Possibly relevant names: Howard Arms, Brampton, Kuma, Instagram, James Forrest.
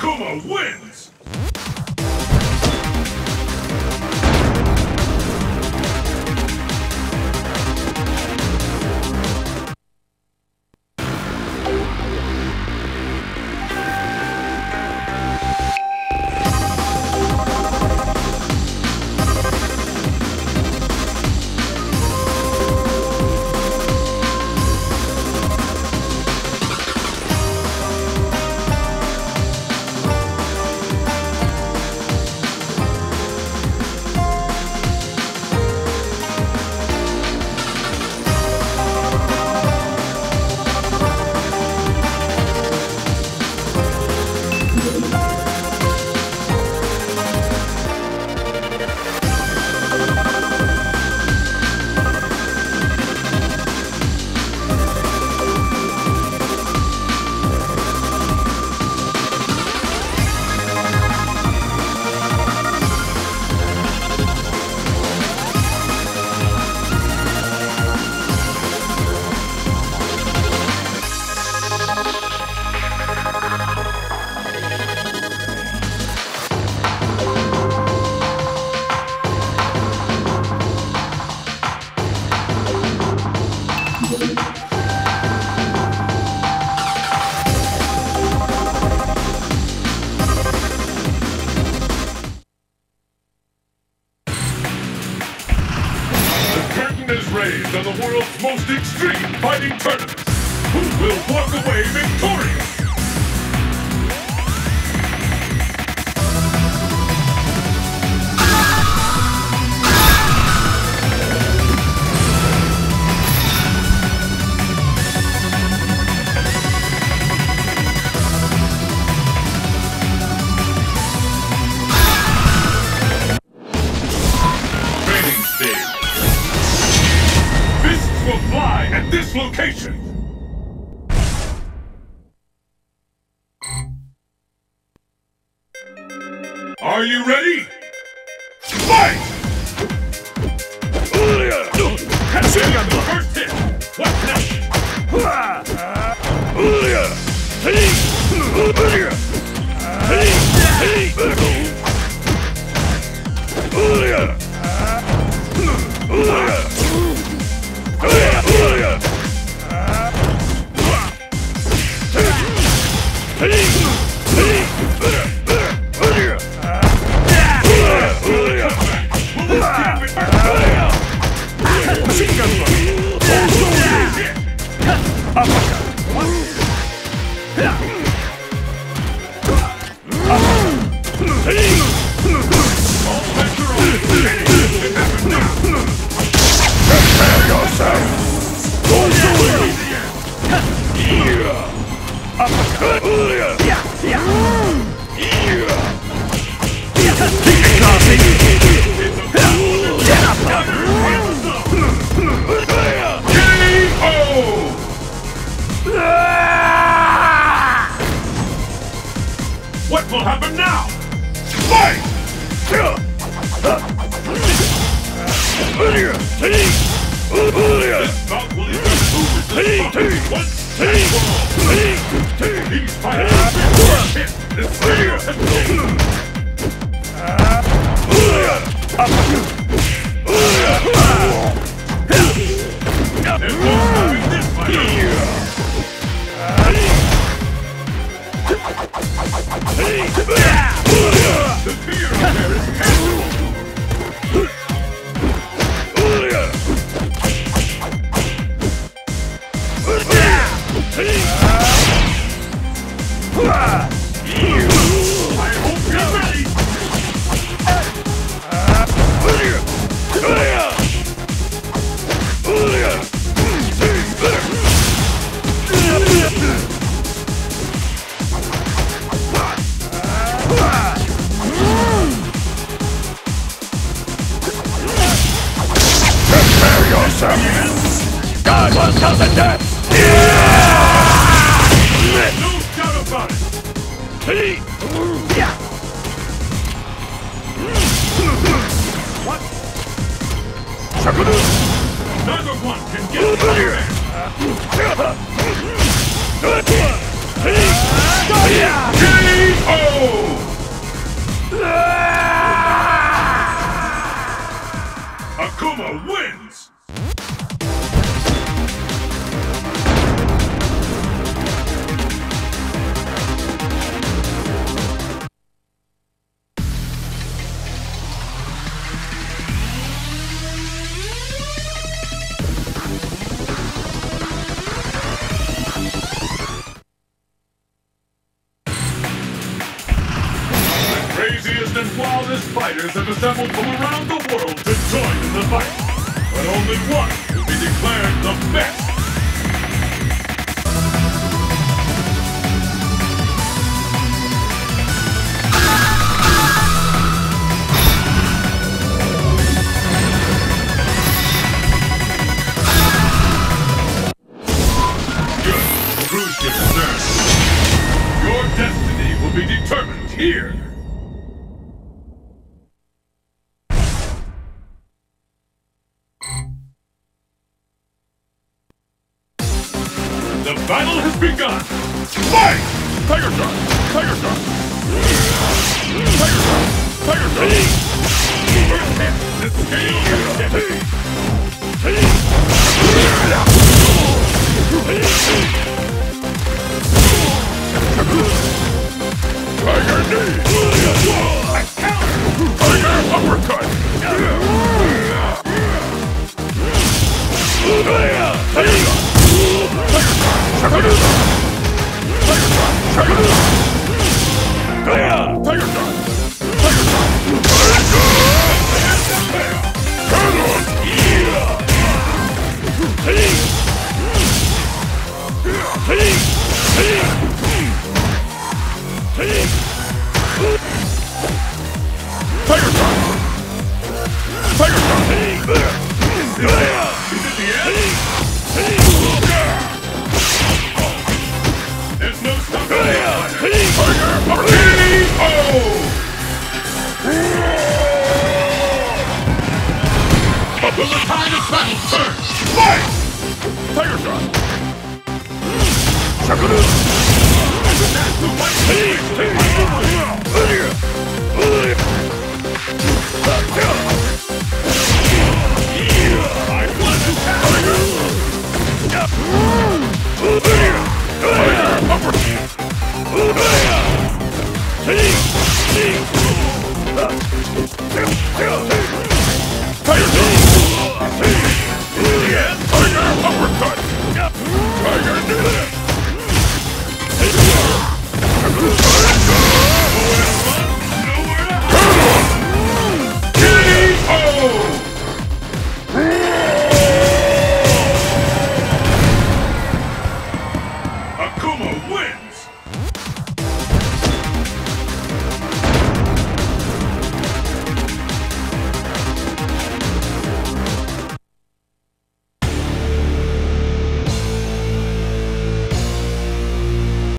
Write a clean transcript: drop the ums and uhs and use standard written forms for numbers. Kuma wins! Is raised on the world's most extreme fighting tournament. Who will walk away victorious? At this location. Are you ready? Fight! First hit. What will happen now? Fight! This bout will even move once and for all. He's fighting the God will come to death! Yeah! No doubt about it! Yeah. What? Neither one can get the man! K.O. and flawless fighters have assembled from around the world to join in the fight. But only one will be declared the best. Be determined here. The battle has begun. Fight! Tiger Shark! Tiger Shark! Tiger Shark! Tiger Shark! First hit! The scale is hit! Tiger knee! I counter! Tiger uppercut! Tiger Tiger Shark! Tiger Shark! Is it the end? There's no stopping it! Tiger KO! But will the tide of battle turn? Fight! Tiger Shark!